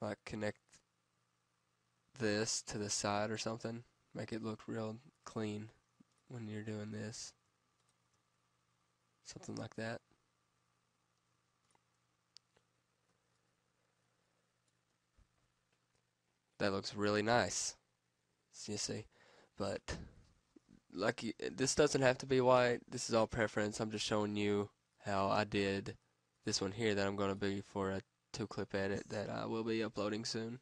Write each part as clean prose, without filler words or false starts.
like connect this to the side or something, make it look real clean when you're doing this, something like that. That looks really nice, you see, but like, this doesn't have to be white. This is all preference. I'm just showing you how I did this one here that I'm going to be for a 2-clip edit that I will be uploading soon.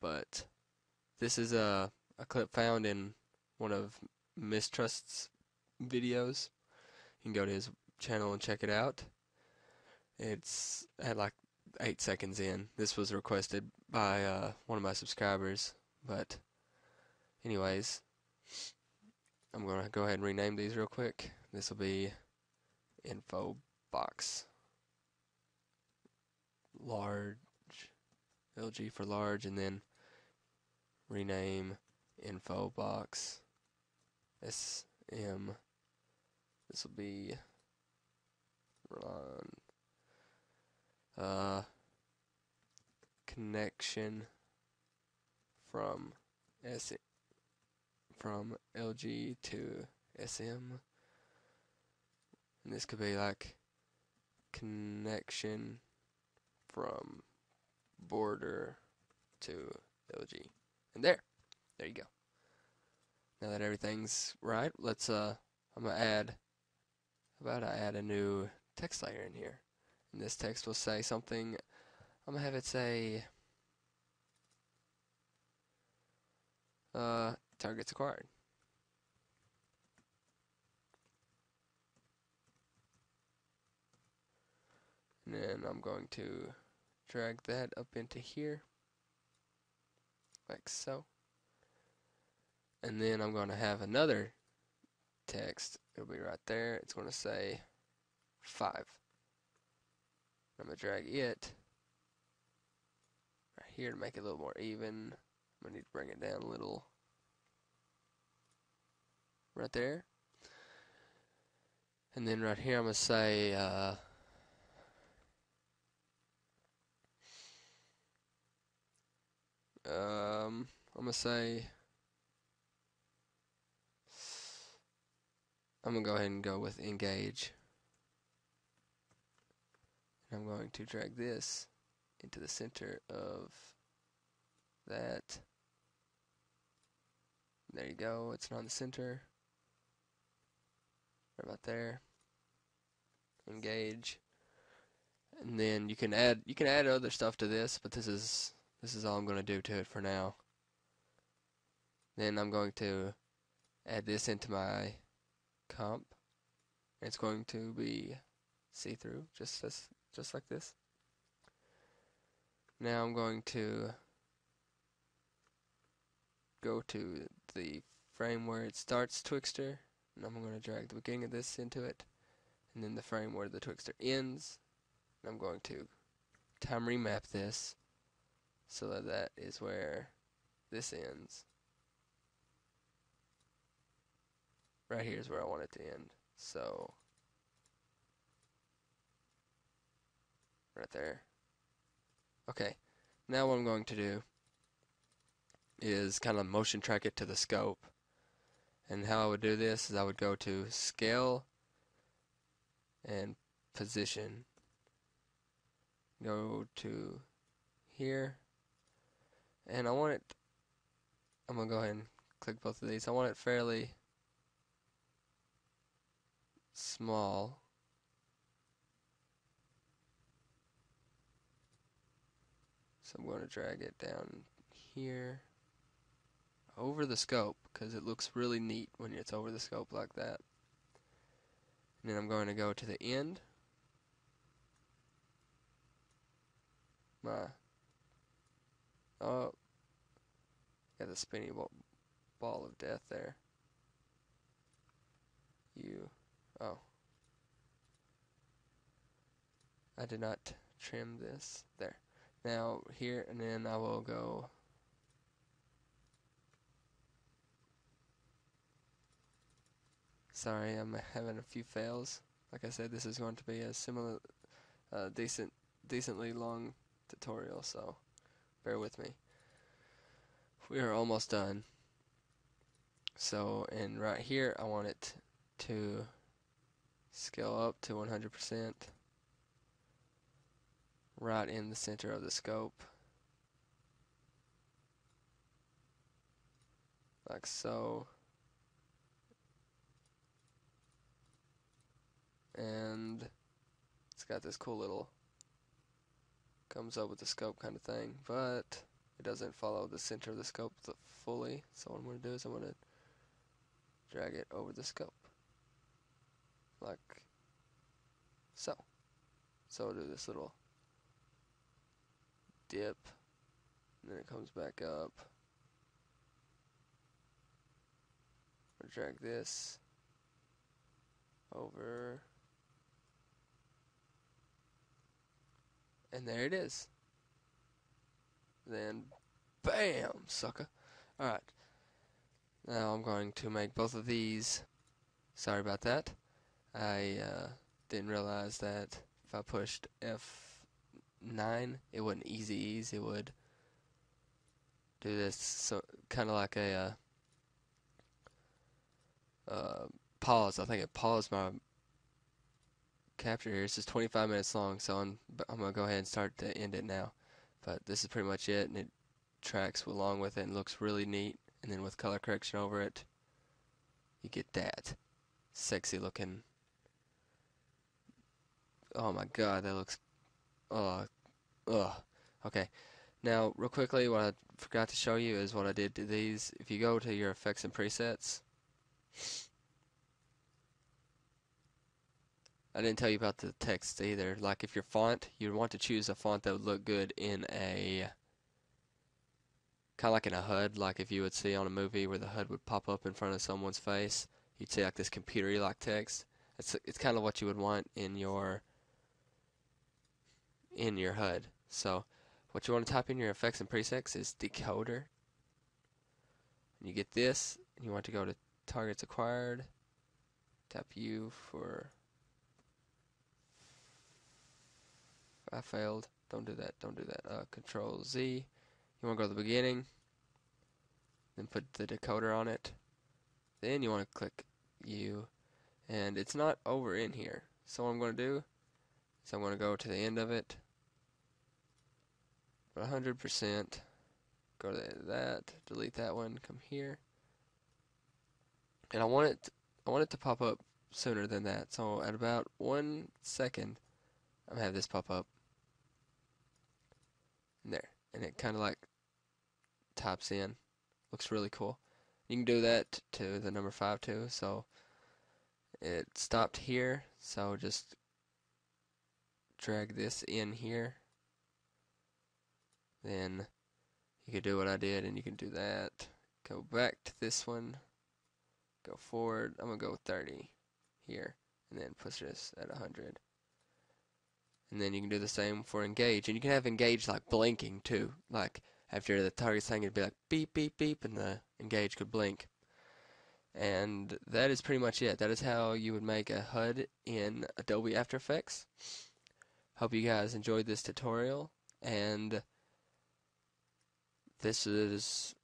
But this is a clip found in one of Mistrust's videos. You can go to his channel and check it out. It's at like 8 seconds in. This was requested by one of my subscribers, but anyways, I'm going to go ahead and rename these real quick. This will be info box large, LG for large, and then rename info box SM. This will be connection from SM, from LG to SM, and this could be like connection from border to LG, and there you go. Now that everything's right, let's I'm gonna add, I add a new text layer in here, and this text will say something. I'm gonna have it say targets acquired. And then I'm going to drag that up into here, like so. And then I'm going to have another text. It'll be right there. It's going to say 5. I'm going to drag it right here to make it a little more even. I'm going to need to bring it down a little. Right there. And then right here I'm going to say I'm going to say, I'm going to go ahead and go with engage. And I'm going to drag this into the center of that. There you go, it's not in the center. Right about there. Engage. And then you can add other stuff to this, but this is all I'm going to do to it for now. Then I'm going to add this into my comp. It's going to be see-through, just like this. Now I'm going to go to the frame where it starts Twixtor, and I'm going to drag the beginning of this into it, and then the frame where the Twixtor ends, and I'm going to time remap this so that that is where this ends. Right here is where I want it to end. So right there. Okay, now what I'm going to do is kind of motion track it to the scope. And how I would do this is I would go to scale and position. Go to here. And I want it, I'm going to go ahead and click both of these. I want it fairly small. So I'm going to drag it down here over the scope, because it looks really neat when it's over the scope like that. And then I'm going to go to the end, my got the spinny ball of death there. I did not trim this there. Now here, and then I will go . Sorry, I'm having a few fails. Like I said, this is going to be a similar, decently long tutorial, so bear with me. We are almost done. So, and right here I want it to scale up to 100% right in the center of the scope, like so. And it's got this cool little comes up with the scope kind of thing, but it doesn't follow the center of the scope fully. So what I'm going to do is I'm going to drag it over the scope, like so. So I'll do this little dip, and then it comes back up. I'll drag this over, and there it is. Then, bam, sucker. Alright. Now I'm going to make both of these. Sorry about that. I didn't realize that if I pushed F9, it wouldn't ease. It would do this, so kind of like a pause. I think it paused my capture here. It's just 25 minutes long, so I'm gonna go ahead and start to end it now. But this is pretty much it, and it tracks along with it and looks really neat. And then with color correction over it, you get that sexy looking. Oh my god, that looks. Okay, now real quickly, what I forgot to show you is what I did to these. If you go to your effects and presets, I didn't tell you about the text either. Like if your font, you'd want to choose a font that would look good in a kind of like in a HUD, like if you would see on a movie where the HUD would pop up in front of someone's face, you'd see like this computer-y like text. It's kind of what you would want in your HUD. So what you want to type in your effects and presets is decoder. And you get this, and you want to go to targets acquired, tap U for I failed. Don't do that. Don't do that. Control Z. You want to go to the beginning, then put the decoder on it. Then you want to click U, and it's not over in here. So what I'm going to do is I'm going to go to the end of it, 100%. Go to that. Delete that one. Come here, and I want it to pop up sooner than that. So at about 1 second, I'm gonna have this pop up. And there, and it kind of like types in, looks really cool. You can do that to the number 5 too. So it stopped here, so just drag this in here. Then you can do what I did, and you can do that. Go back to this one, go forward. I'm gonna go 30 here, and then push this at 100. And then you can do the same for engage, and you can have engage like blinking too. Like after the target thing, it'd be like beep beep beep, and the engage could blink. And that is pretty much it. That is how you would make a HUD in Adobe After Effects. Hope you guys enjoyed this tutorial, and this is,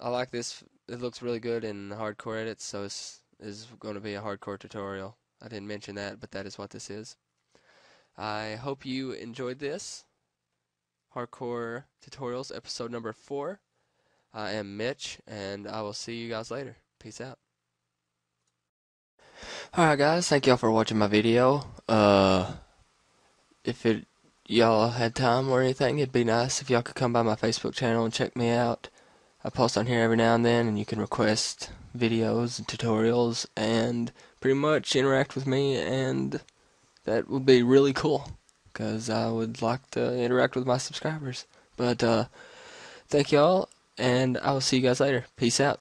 I like this. It looks really good in hardcore edits, so this is going to be a hardcore tutorial. I didn't mention that, but that is what this is. I hope you enjoyed this Hardcore Tutorials episode number 4. I am Mitch, and I will see you guys later. Peace out. Alright guys, thank y'all for watching my video. If y'all had time or anything, it'd be nice if y'all could come by my Facebook channel and check me out. I post on here every now and then, and you can request videos and tutorials and pretty much interact with me, and that would be really cool, because I would like to interact with my subscribers. But thank y'all, and I will see you guys later. Peace out.